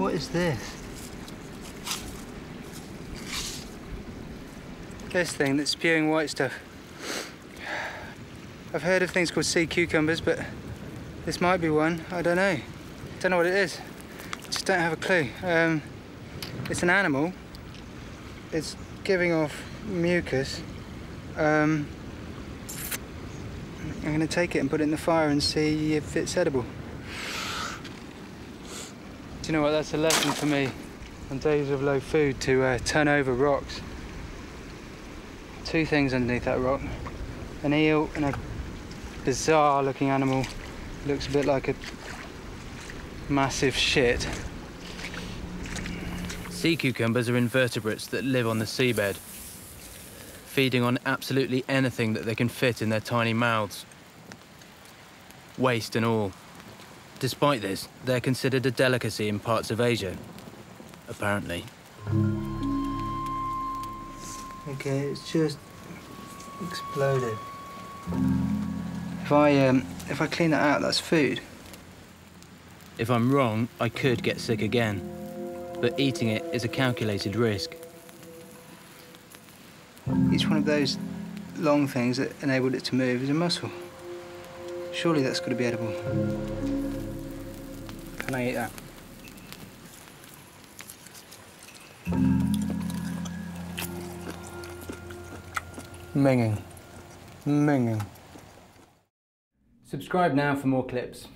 What is this? This thing that's spewing white stuff. I've heard of things called sea cucumbers, but this might be one. I don't know. Don't know what it is. Just don't have a clue. It's an animal. It's giving off mucus. I'm gonna take it and put it in the fire and see if it's edible. Do you know what? That's a lesson for me on days of low food to turn over rocks. Two things underneath that rock. An eel and a bizarre looking animal. Looks a bit like a massive shit. Sea cucumbers are invertebrates that live on the seabed, feeding on absolutely anything that they can fit in their tiny mouths, waste and all. Despite this, they're considered a delicacy in parts of Asia, apparently. Okay, it's just exploded. If I clean that out, that's food. If I'm wrong, I could get sick again, but eating it is a calculated risk. Each one of those long things that enabled it to move is a mussel. Surely that's got to be edible. Can I eat that? Minging. Subscribe now for more clips.